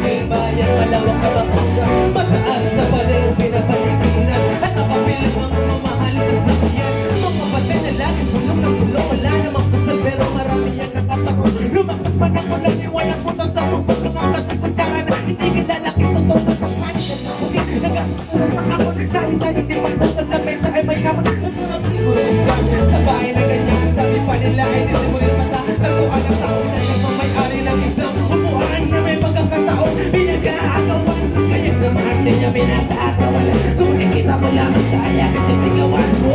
may bayan, malawang kabangunan, mataas na pader, pinapaliginan, at kapapil ang mamahal ng sakyan. Mga kapatid na laging bulong ng bulong, wala namang kusal pero marami ang nakatarong. Lumakas pa ng kulang, iwalang putang sa tubag, lumakas ang kutsarana, hindi kilala kitang tubag, ang panik at nakulit, nagkakasuran sa kamon, dahil na hindi pagsasal na mesa ay may kamon, ang sarap siguro lang, sa bahay na ganyan, sabi pa nila ay disimulit mata, nagkuhan ang tao na yung mamayari ng isang upuan na may pagkakataon, pinag-aagawan, kaya naman niya pinag-aagawan, kung ikita mo lamang sa ayak, sisigawan ko.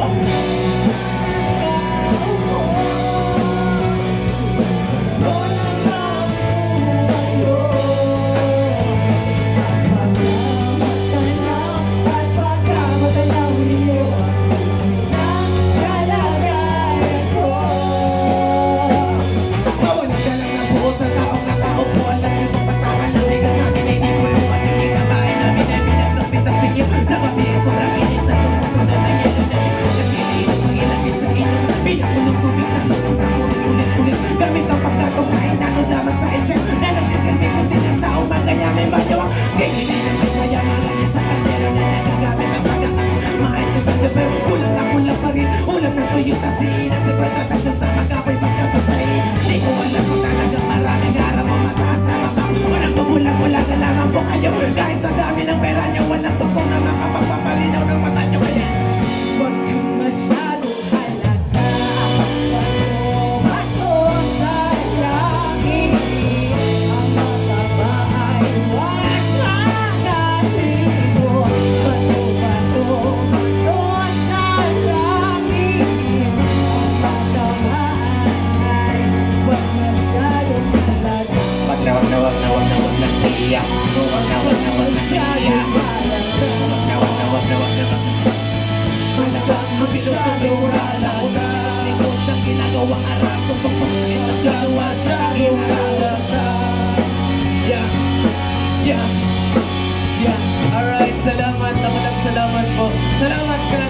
Salamat po. Salamat ka.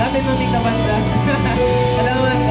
Dati mamig na banda. Salamat.